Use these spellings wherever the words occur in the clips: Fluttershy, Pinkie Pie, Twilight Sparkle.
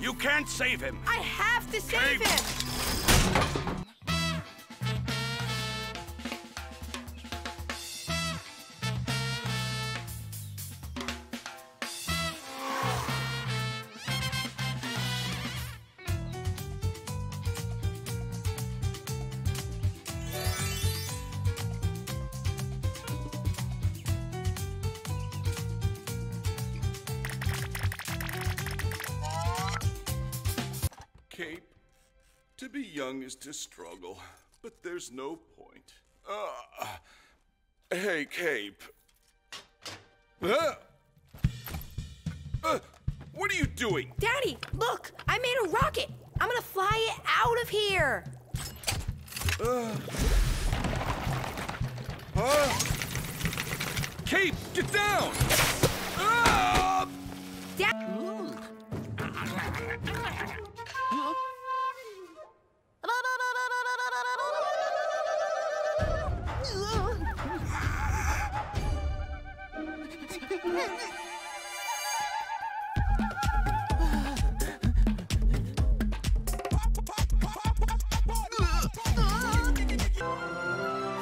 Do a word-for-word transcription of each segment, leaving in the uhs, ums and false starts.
him. You can't save him. I have to save him. To be young is to struggle, but there's no point. Uh, hey, Cape. Uh, uh, what are you doing? Daddy, look, I made a rocket. I'm gonna fly it out of here. Uh, uh, Cape, get down! Uh, Dad.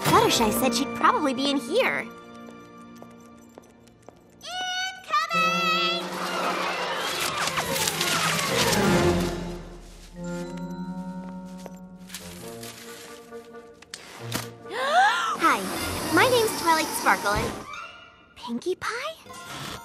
Fluttershy said she'd probably be in here. Incoming! Hi, my name's Twilight Sparkle and... Pinkie Pie?